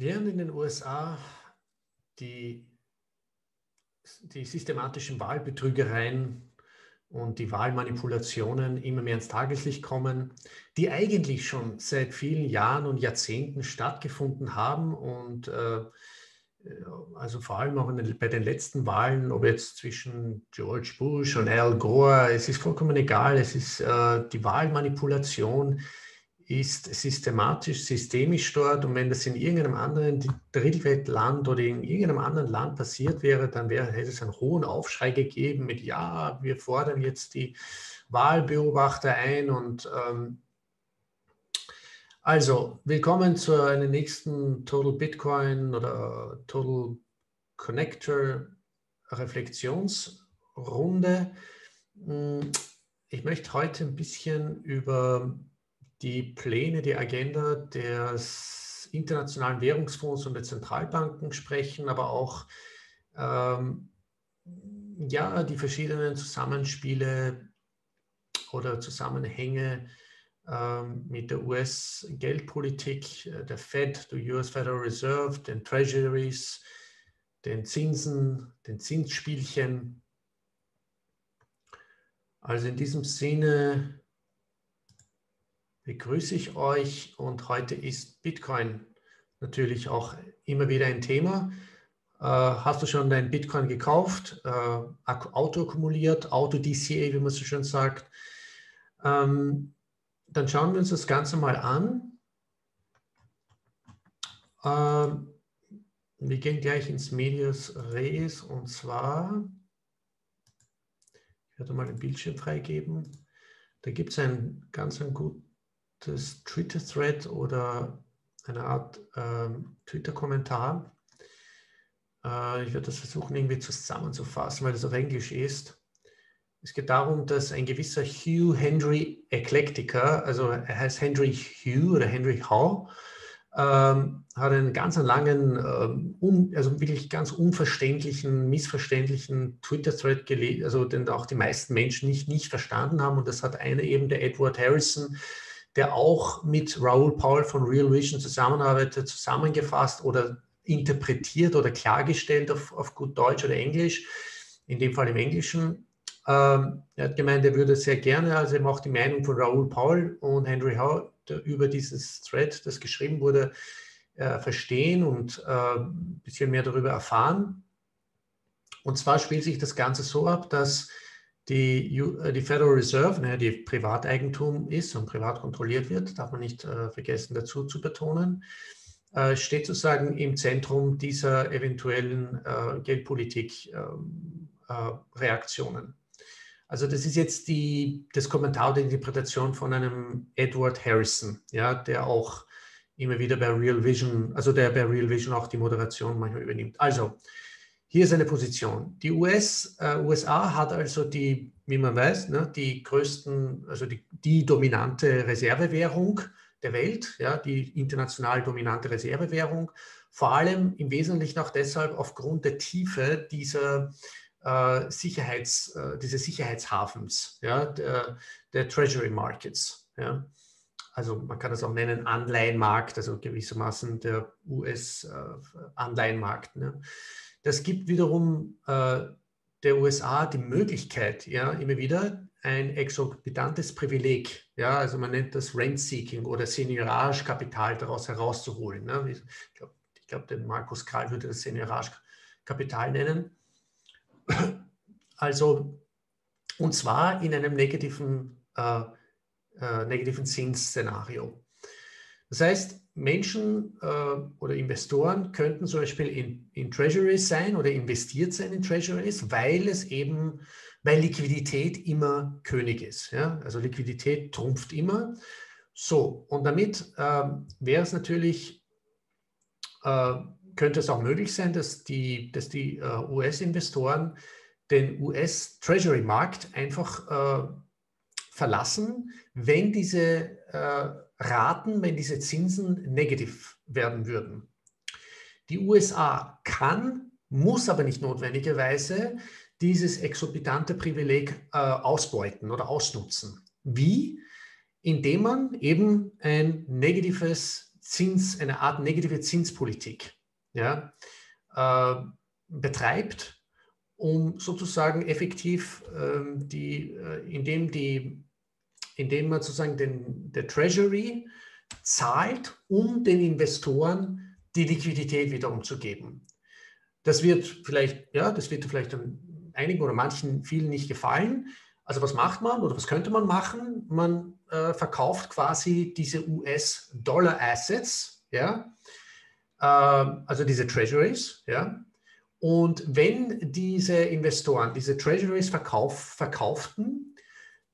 Während in den USA die systematischen Wahlbetrügereien und die Wahlmanipulationen immer mehr ins Tageslicht kommen, die eigentlich schon seit vielen Jahren und Jahrzehnten stattgefunden haben und also vor allem auch bei den letzten Wahlen, ob jetzt zwischen George Bush und Al Gore, es ist vollkommen egal, es ist die Wahlmanipulation ist systematisch, systemisch dort, und wenn das in irgendeinem anderen Drittweltland oder in irgendeinem anderen Land passiert wäre, dann hätte es einen hohen Aufschrei gegeben mit, ja, wir fordern jetzt die Wahlbeobachter ein. Und also willkommen zu einem nächsten Total Bitcoin oder Total Connector Reflexionsrunde. Ich möchte heute ein bisschen über die Pläne, die Agenda des Internationalen Währungsfonds und der Zentralbanken sprechen, aber auch ja, die verschiedenen Zusammenspiele oder Zusammenhänge mit der US-Geldpolitik, der FED, der US Federal Reserve, den Treasuries, den Zinsen, den Zinsspielchen. Also in diesem Sinne begrüße ich euch, und heute ist Bitcoin natürlich auch immer wieder ein Thema. Hast du schon dein Bitcoin gekauft, Auto akkumuliert, Auto DCA, wie man so schön sagt? Dann schauen wir uns das Ganze mal an. Wir gehen gleich ins Medias Res, und zwar, ich werde mal den Bildschirm freigeben, da gibt es einen ganz guten Twitter-Thread oder eine Art Twitter-Kommentar. Ich werde das versuchen irgendwie zusammenzufassen, weil das auf Englisch ist. Es geht darum, dass ein gewisser Hugh Hendry Eclectica, also er heißt Hendry Hugh oder Hendry Howe, hat einen ganz langen, also wirklich ganz unverständlichen, missverständlichen Twitter-Thread gelesen, also den auch die meisten Menschen nicht verstanden haben. Und das hat einer eben, der Edward Harrison, der auch mit Raoul Paul von Real Vision zusammenarbeitet, zusammengefasst oder interpretiert oder klargestellt auf gut Deutsch oder Englisch, in dem Fall im Englischen. Er hat gemeint, er würde sehr gerne, also eben auch die Meinung von Raoul Paul und Hendry Howe, der über dieses Thread, das geschrieben wurde, verstehen und ein bisschen mehr darüber erfahren. Und zwar spielt sich das Ganze so ab, dass die Federal Reserve, ne, die Privateigentum ist und privat kontrolliert wird, darf man nicht vergessen dazu zu betonen, steht sozusagen im Zentrum dieser eventuellen Geldpolitik-Reaktionen. Also das ist jetzt das Kommentar oder die Interpretation von einem Edward Harrison, ja, der auch immer wieder bei Real Vision, also der bei Real Vision auch die Moderation manchmal übernimmt. Also, hier ist eine Position. Die USA hat also die, wie man weiß, ne, die größten, also die dominante Reservewährung der Welt, ja, die international dominante Reservewährung, vor allem im Wesentlichen auch deshalb aufgrund der Tiefe dieses Sicherheitshafens, ja, der Treasury Markets. Ja. Also man kann das auch nennen Anleihenmarkt, also gewissermaßen der US-Anleihenmarkt. Ne. Das gibt wiederum der USA die Möglichkeit, ja, immer wieder ein exorbitantes Privileg, ja, also man nennt das Rent-Seeking oder Seniorage-Kapital daraus herauszuholen. Ne? Ich glaube, der Markus Krall würde das Seniorage-Kapital nennen. Also, und zwar in einem negativen Zinsszenario. Das heißt, Menschen oder Investoren könnten zum Beispiel in Treasuries sein oder investiert sein in Treasuries, weil Liquidität immer König ist. Ja? Also Liquidität trumpft immer. So, und damit wäre es natürlich, könnte es auch möglich sein, dass die US-Investoren den US-Treasury-Markt einfach verlassen, wenn diese Raten, wenn diese Zinsen negativ werden würden. Die USA muss aber nicht notwendigerweise dieses exorbitante Privileg ausbeuten oder ausnutzen. Wie? Indem man eben ein negatives eine Art negative Zinspolitik, ja, betreibt, um sozusagen effektiv indem man sozusagen der Treasury zahlt, um den Investoren die Liquidität wiederum zu geben. Das wird vielleicht, ja, das wird vielleicht einigen oder manchen vielen nicht gefallen. Also was macht man oder was könnte man machen? Man verkauft quasi diese US-Dollar-Assets, ja, also diese Treasuries, ja. Und wenn diese Investoren diese Treasuries verkauften,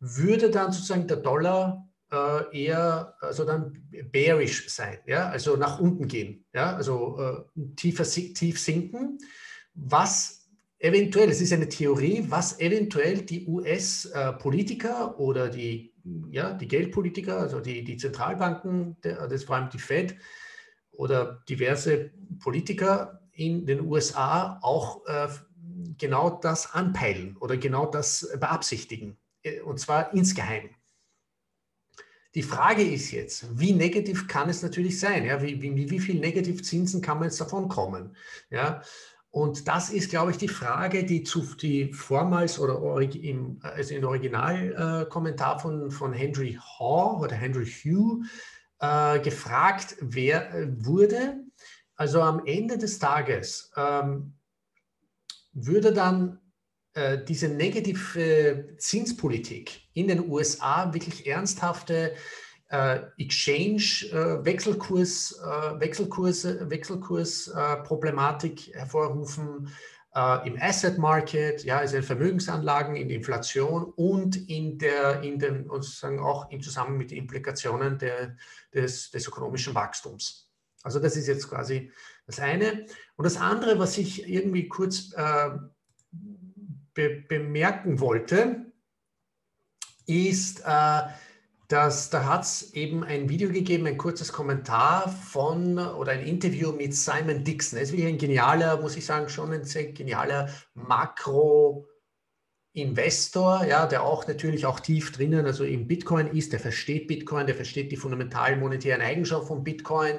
würde dann sozusagen der Dollar eher, also dann bearish sein, ja, also nach unten gehen, ja, also tief sinken, was eventuell, es ist eine Theorie, was eventuell die US-Politiker oder die, ja, die Geldpolitiker, also die Zentralbanken, vor allem die FED oder diverse Politiker in den USA auch genau das anpeilen oder genau das beabsichtigen, und zwar insgeheim. Die Frage ist jetzt, wie negativ kann es natürlich sein? Ja? Wie viel Negativzinsen kann man jetzt davon kommen? Ja? Und das ist, glaube ich, die Frage, die vormals oder also im Originalkommentar von Hendry Haw oder Hendry Hugh gefragt wurde. Also am Ende des Tages würde dann diese negative Zinspolitik in den USA wirklich ernsthafte Wechselkursproblematik hervorrufen im Asset Market, ja, also in Vermögensanlagen, in der Inflation und in den sozusagen auch im Zusammenhang mit den Implikationen des ökonomischen Wachstums. Also das ist jetzt quasi das eine. Und das andere, was ich irgendwie kurz bemerken wollte, ist, dass da hat es eben ein Video gegeben, ein kurzes Kommentar oder ein Interview mit Simon Dixon. Er ist wirklich ein genialer, muss ich sagen, schon ein sehr genialer Makro-Investor, ja, der auch natürlich auch tief drinnen, also im Bitcoin ist, der versteht Bitcoin, der versteht die fundamentalen monetären Eigenschaften von Bitcoin.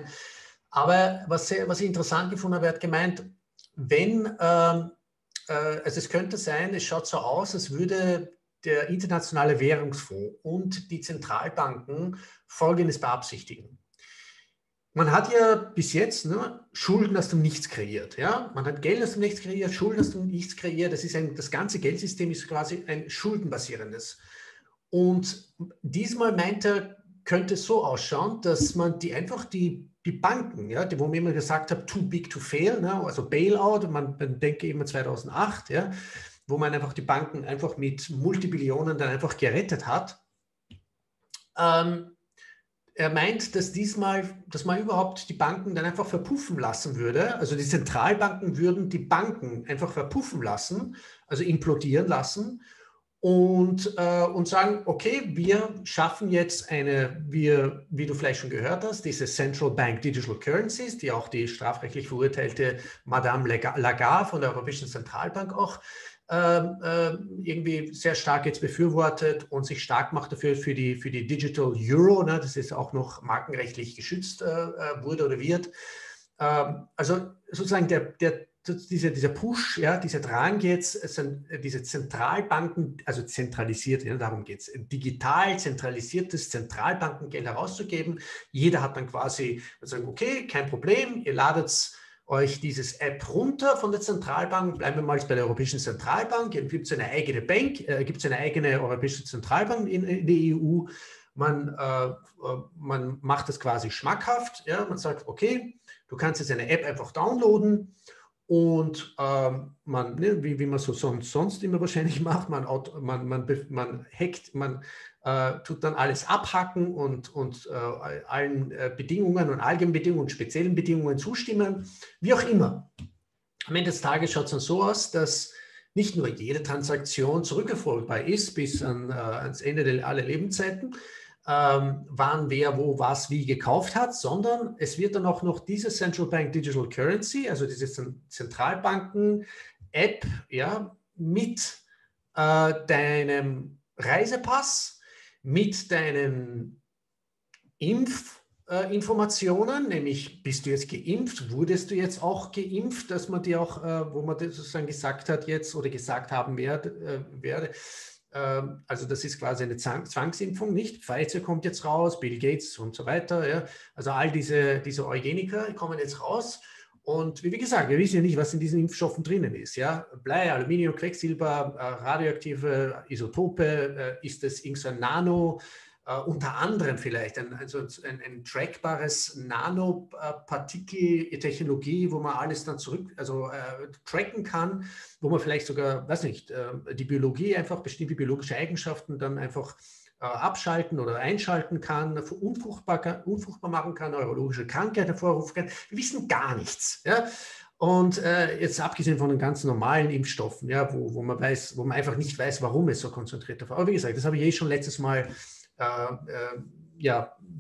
Aber was ich interessant gefunden habe, er hat gemeint, also es könnte sein, es schaut so aus, als würde der Internationale Währungsfonds und die Zentralbanken Folgendes beabsichtigen. Man hat ja bis jetzt, ne, Schulden aus dem Nichts kreiert. Ja? Man hat Geld aus dem Nichts kreiert, Schulden aus dem Nichts kreiert. Das ganze Geldsystem ist quasi ein schuldenbasierendes. Und diesmal meint er, könnte es so ausschauen, dass man die Banken, ja, wo man immer gesagt hat, too big to fail, ne, also Bailout, man denke immer 2008, ja, wo man einfach die Banken einfach mit Multibillionen dann einfach gerettet hat. Er meint, dass man überhaupt die Banken dann einfach verpuffen lassen würde, also die Zentralbanken würden die Banken einfach verpuffen lassen, also implodieren lassen, und sagen, okay, wir schaffen jetzt wie du vielleicht schon gehört hast, diese Central Bank Digital Currencies, die auch die strafrechtlich verurteilte Madame Lagarde von der Europäischen Zentralbank auch irgendwie sehr stark jetzt befürwortet und sich stark macht dafür für die Digital Euro, ne, das ist auch noch markenrechtlich geschützt wurde oder wird. Also sozusagen dieser Push, ja, dieser Drang jetzt, diese Zentralbanken, also zentralisiert, ja, darum geht es, digital zentralisiertes Zentralbankengeld herauszugeben. Jeder hat dann quasi, sagen, okay, kein Problem, ihr ladet euch dieses App runter von der Zentralbank, bleiben wir mal bei der Europäischen Zentralbank, gibt es eine eigene Bank, gibt es eine eigene Europäische Zentralbank in der EU, man macht das quasi schmackhaft, ja, man sagt, okay, du kannst jetzt eine App einfach downloaden. Und wie man so sonst immer wahrscheinlich macht, man hackt, tut dann alles abhacken und allen Bedingungen und allgemeinen Bedingungen und speziellen Bedingungen zustimmen, wie auch immer. Am Ende des Tages schaut es dann so aus, dass nicht nur jede Transaktion zurückverfolgbar ist bis ans Ende aller Lebenszeiten, wann, wer, wo, was, wie gekauft hat, sondern es wird dann auch noch diese Central Bank Digital Currency, also diese Zentralbanken-App, ja, mit deinem Reisepass, mit deinem Impf- Informationen, nämlich bist du jetzt geimpft, wurdest du jetzt auch geimpft, dass man dir auch, wo man das sozusagen gesagt hat jetzt oder gesagt haben werde, also das ist quasi eine Zwangsimpfung, nicht? Pfizer kommt jetzt raus, Bill Gates und so weiter, ja? Also all diese Eugeniker kommen jetzt raus und wie gesagt, wir wissen ja nicht, was in diesen Impfstoffen drinnen ist, ja? Blei, Aluminium, Quecksilber, radioaktive Isotope, ist das irgendein Nano, unter anderem vielleicht ein trackbares Nanopartikel-Technologie, wo man alles dann tracken kann, wo man vielleicht sogar, weiß nicht, die Biologie einfach, bestimmte biologische Eigenschaften dann einfach abschalten oder einschalten kann, unfruchtbar machen kann, neurologische Krankheiten hervorrufen kann. Wir wissen gar nichts, ja? Und jetzt abgesehen von den ganz normalen Impfstoffen, ja, wo man einfach nicht weiß, warum es so konzentriert war. Aber wie gesagt, das habe ich schon letztes Mal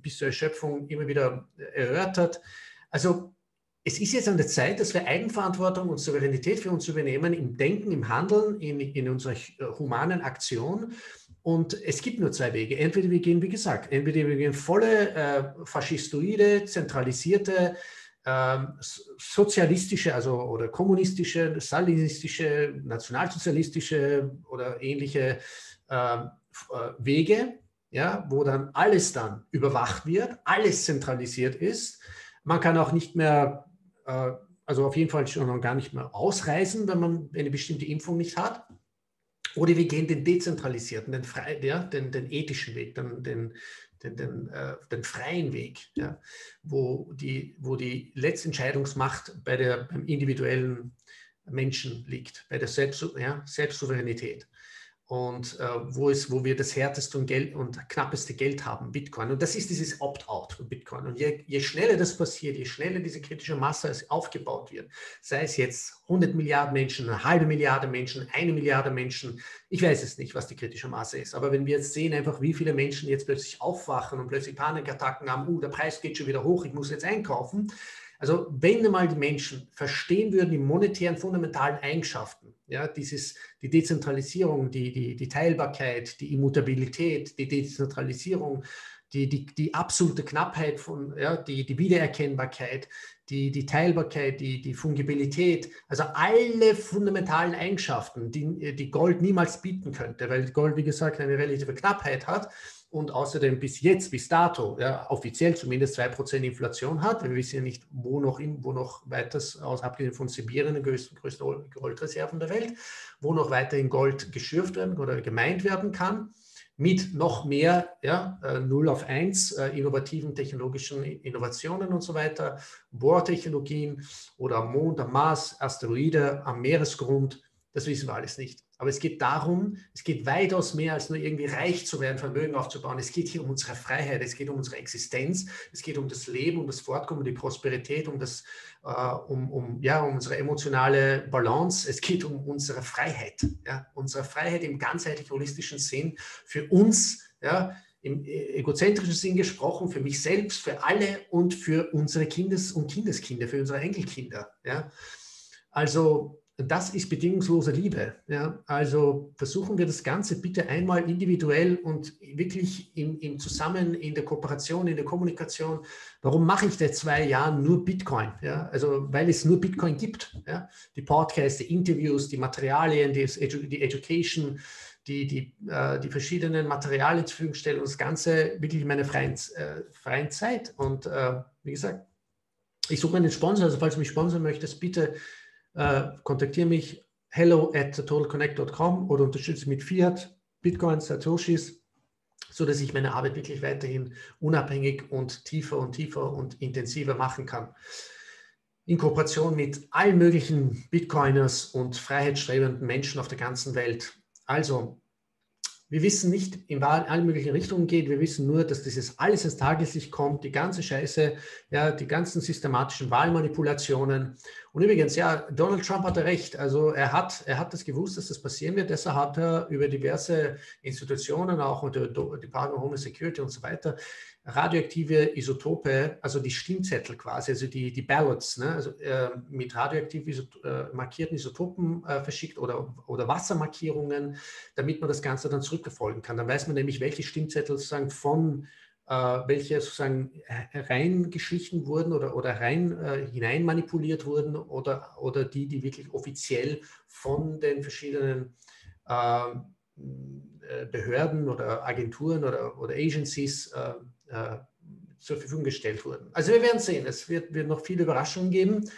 bis zur Erschöpfung immer wieder erörtert. Also es ist jetzt an der Zeit, dass wir Eigenverantwortung und Souveränität für uns übernehmen im Denken, im Handeln, in unserer humanen Aktion. Und es gibt nur zwei Wege. Entweder wir gehen, wie gesagt, volle faschistoide, zentralisierte, sozialistische, also oder kommunistische, stalinistische, nationalsozialistische oder ähnliche Wege. Ja, wo dann alles dann überwacht wird, alles zentralisiert ist. Man kann auch nicht mehr, also auf jeden Fall schon noch gar nicht mehr ausreisen, wenn man eine bestimmte Impfung nicht hat. Oder wir gehen den dezentralisierten, den ethischen Weg, den freien Weg, ja, wo die Letztentscheidungsmacht beim individuellen Menschen liegt, bei der Selbstsouveränität. Und wo wir das härteste und knappeste Geld haben, Bitcoin. Und das ist dieses Opt-out von Bitcoin. Und je schneller das passiert, je schneller diese kritische Masse aufgebaut wird, sei es jetzt 100 Milliarden Menschen, eine halbe Milliarde Menschen, 1 Milliarde Menschen, ich weiß es nicht, was die kritische Masse ist. Aber wenn wir jetzt sehen, einfach wie viele Menschen jetzt plötzlich aufwachen und plötzlich Panikattacken haben, der Preis geht schon wieder hoch, ich muss jetzt einkaufen. Also wenn mal die Menschen verstehen würden, die monetären, fundamentalen Eigenschaften, ja, die Dezentralisierung, die Teilbarkeit, die Immutabilität, die Dezentralisierung, die absolute Knappheit, die Wiedererkennbarkeit, die Teilbarkeit, die Fungibilität, also alle fundamentalen Eigenschaften, die Gold niemals bieten könnte, weil Gold, wie gesagt, eine relative Knappheit hat. Und außerdem bis dato, ja, offiziell zumindest 2% Inflation hat. Wir wissen ja nicht, wo noch weiters, abgesehen von Sibirien, den größten Goldreserven der Welt, wo noch weiterhin Gold geschürft werden oder gemeint werden kann, mit noch mehr 0 auf 1 innovativen technologischen Innovationen und so weiter, Bohrtechnologien oder am Mond, am Mars, Asteroide, am Meeresgrund. Das wissen wir alles nicht. Aber es geht darum, es geht weitaus mehr als nur irgendwie reich zu werden, Vermögen aufzubauen. Es geht hier um unsere Freiheit, es geht um unsere Existenz, es geht um das Leben, um das Fortkommen, um die Prosperität, um unsere emotionale Balance. Es geht um unsere Freiheit. Ja? Unsere Freiheit im ganzheitlich-holistischen Sinn für uns, ja? Im egozentrischen Sinn gesprochen, für mich selbst, für alle und für unsere Kindes- und Kindeskinder, für unsere Enkelkinder. Ja? Also das ist bedingungslose Liebe. Ja? Also versuchen wir das Ganze bitte einmal individuell und wirklich im Zusammen, in der Kooperation, in der Kommunikation. Warum mache ich seit 2 Jahren nur Bitcoin? Ja? Also weil es nur Bitcoin gibt. Ja? Die Podcasts, die Interviews, die Materialien, die Education, die verschiedenen Materialien zur Verfügung stellen und das Ganze wirklich in meiner freien Zeit. Und wie gesagt, ich suche einen Sponsor. Also falls du mich sponsern möchtest, bitte kontaktiere mich hello@totalconnect.com oder unterstütze mit Fiat, Bitcoin, Satoshis, sodass ich meine Arbeit wirklich weiterhin unabhängig und tiefer und intensiver machen kann. In Kooperation mit allen möglichen Bitcoiners und freiheitsstrebenden Menschen auf der ganzen Welt. Also, wir wissen nicht, in alle möglichen Richtungen geht. Wir wissen nur, dass dieses alles ins Tageslicht kommt, die ganze Scheiße, ja, die ganzen systematischen Wahlmanipulationen. Und übrigens, ja, Donald Trump hatte recht. Also er hat das gewusst, dass das passieren wird. Deshalb hat er über diverse Institutionen, auch unter Department of Homeland Security und so weiter, radioaktive Isotope, also die Stimmzettel quasi, also die Ballots, ne? Also, mit radioaktiv markierten Isotopen verschickt oder Wassermarkierungen, damit man das Ganze dann zurückverfolgen kann. Dann weiß man nämlich, welche Stimmzettel sozusagen von welche sozusagen reingeschlichen wurden oder rein hinein manipuliert wurden oder die wirklich offiziell von den verschiedenen Behörden oder Agenturen oder Agencies zur Verfügung gestellt wurden. Also wir werden sehen, es wird noch viele Überraschungen geben.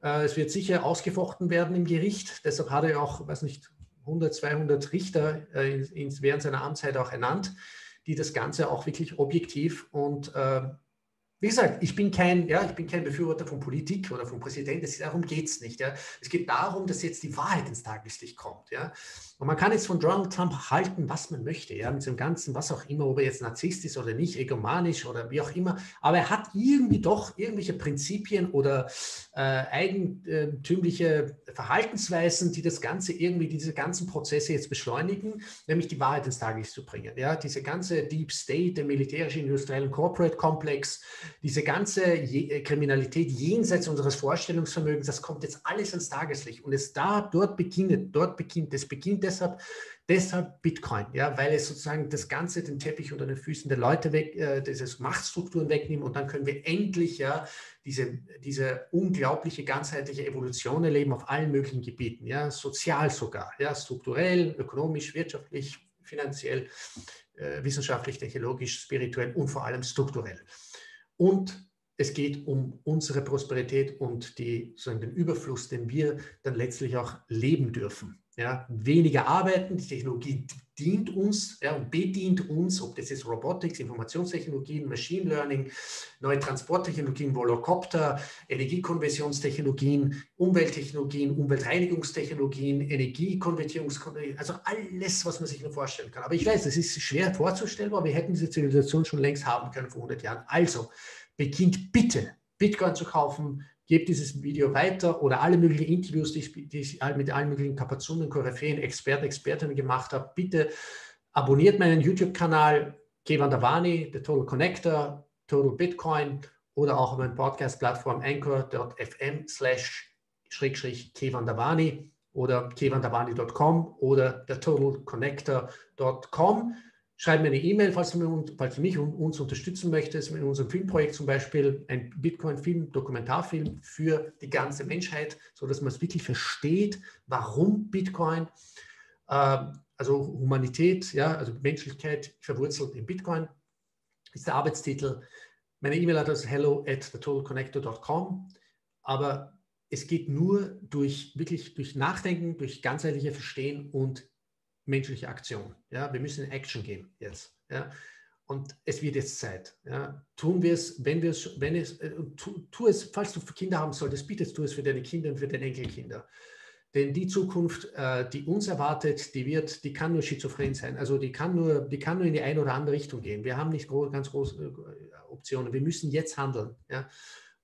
Es wird sicher ausgefochten werden im Gericht. Deshalb hat er auch, weiß nicht, 100, 200 Richter während seiner Amtszeit auch ernannt, die das Ganze auch wirklich objektiv und wie gesagt, ich bin kein Befürworter von Politik oder vom Präsidenten, darum geht es nicht. Ja. Es geht darum, dass jetzt die Wahrheit ins Tageslicht kommt. Ja. Und man kann jetzt von Donald Trump halten, was man möchte, ja, mit dem Ganzen, was auch immer, ob er jetzt Narzisst ist oder nicht, egomanisch oder wie auch immer, aber er hat irgendwie doch irgendwelche Prinzipien oder eigentümliche Verhaltensweisen, die das Ganze irgendwie, diese ganzen Prozesse jetzt beschleunigen, nämlich die Wahrheit ins Tageslicht zu bringen. Ja. Diese ganze Deep State, der militärische, industriellen Corporate-Komplex, diese ganze Kriminalität jenseits unseres Vorstellungsvermögens, das kommt jetzt alles ans Tageslicht und es beginnt deshalb Bitcoin, ja, weil es sozusagen das Ganze, den Teppich unter den Füßen der Leute weg, diese Machtstrukturen wegnehmen und dann können wir endlich ja diese unglaubliche ganzheitliche Evolution erleben auf allen möglichen Gebieten, ja, sozial sogar, ja, strukturell, ökonomisch, wirtschaftlich, finanziell, wissenschaftlich, technologisch, spirituell und vor allem strukturell. Und es geht um unsere Prosperität und sozusagen den Überfluss, den wir dann letztlich auch leben dürfen. Ja, weniger arbeiten, die Technologie dient uns, ja, und bedient uns, ob das jetzt Robotics, Informationstechnologien, Machine Learning, neue Transporttechnologien, Volocopter, Energiekonversionstechnologien, Umwelttechnologien, Umweltreinigungstechnologien, Energiekonvertierungstechnologien, also alles, was man sich nur vorstellen kann. Aber ich weiß, das ist schwer vorzustellen, aber wir hätten diese Zivilisation schon längst haben können vor 100 Jahren. Also beginnt bitte, Bitcoin zu kaufen. Gebt dieses Video weiter oder alle möglichen Interviews, die ich mit allen möglichen Kapazunen, Koryphäen, Experten, Expertinnen gemacht habe. Bitte abonniert meinen YouTube-Kanal, Keyvan Davani, The Total Connector, Total Bitcoin oder auch auf meiner Podcast-Plattform anchor.fm/Keyvan Davani oder keyvandavani.com oder thetotalconnector.com. Schreib mir eine E-Mail, falls du mich und uns unterstützen möchtest, mit unserem Filmprojekt zum Beispiel, ein Bitcoin-Film, Dokumentarfilm für die ganze Menschheit, sodass man es wirklich versteht, warum Bitcoin, also Humanität, ja, also Menschlichkeit verwurzelt in Bitcoin, ist der Arbeitstitel. Meine E-Mail-Adresse hello@thetotalconnector.com, aber es geht nur durch Nachdenken, durch ganzheitliche Verstehen und menschliche Aktion. Ja, wir müssen in Action gehen jetzt. Ja. Und es wird jetzt Zeit. Ja. Tun wir es, falls du Kinder haben solltest, bitte tu es für deine Kinder und für deine Enkelkinder. Denn die Zukunft, die uns erwartet, die kann nur schizophren sein. Also die kann nur in die eine oder andere Richtung gehen. Wir haben nicht ganz große Optionen. Wir müssen jetzt handeln. Ja.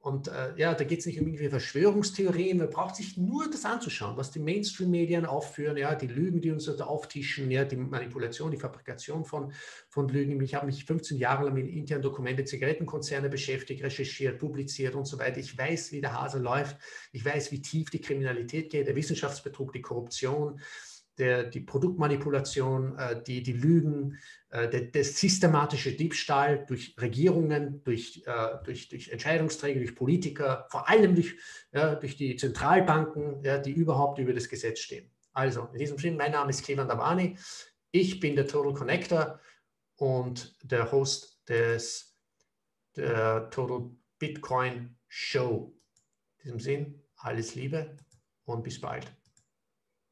Und ja, da geht es nicht um irgendwelche Verschwörungstheorien, man braucht sich nur das anzuschauen, was die Mainstream-Medien aufführen, ja, die Lügen, die uns da auftischen, ja, die Manipulation, die Fabrikation von Lügen. Ich habe mich 15 Jahre lang mit internen Dokumenten, Zigarettenkonzerne beschäftigt, recherchiert, publiziert und so weiter. Ich weiß, wie der Hase läuft, ich weiß, wie tief die Kriminalität geht, der Wissenschaftsbetrug, die Korruption, die Produktmanipulation, die Lügen, der systematische Diebstahl durch Regierungen, durch Entscheidungsträger, durch Politiker, vor allem durch die Zentralbanken, ja, die überhaupt über das Gesetz stehen. Also in diesem Sinne, mein Name ist Keyvan Davani, ich bin der Total Connector und der Host der Total Bitcoin Show. In diesem Sinne, alles Liebe und bis bald.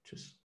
Tschüss.